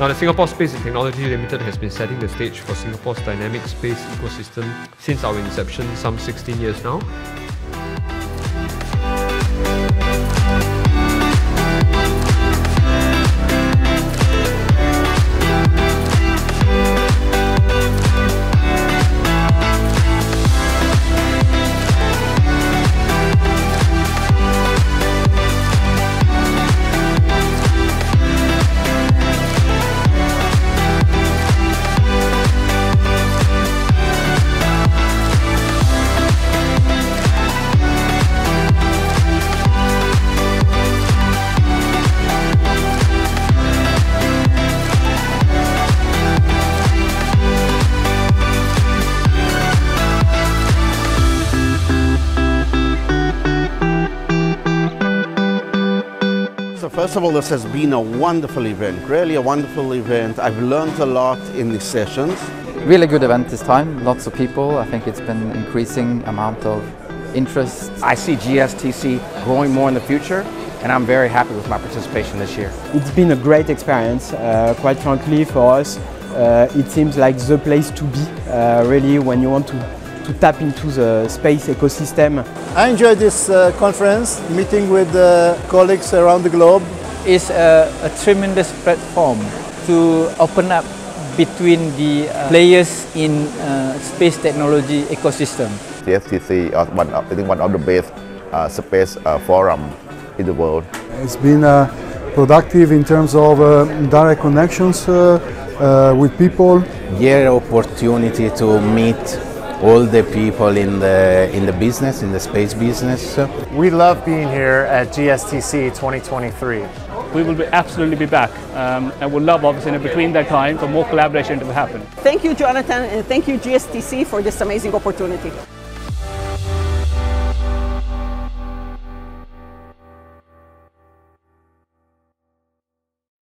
Now, the Singapore Space and Technology Limited has been setting the stage for Singapore's dynamic space ecosystem since our inception some 16 years now. First of all, this has been a wonderful event, really a wonderful event. I've learned a lot in these sessions. Really good event this time, lots of people. I think it's been an increasing amount of interest. I see GSTC growing more in the future, and I'm very happy with my participation this year. It's been a great experience, quite frankly for us. It seems like the place to be, really, when you want to tap into the space ecosystem. I enjoyed this conference, meeting with colleagues around the globe. It's a tremendous platform to open up between the players in space technology ecosystem. The FTC is one of the best space forum in the world. It's been productive in terms of direct connections with people. Their opportunity to meet all the people in the business, in the space business. We love being here at GSTC 2023. We will absolutely be back and would love, obviously, in between that time for more collaboration to happen. Thank you, Jonathan, and thank you, GSTC, for this amazing opportunity.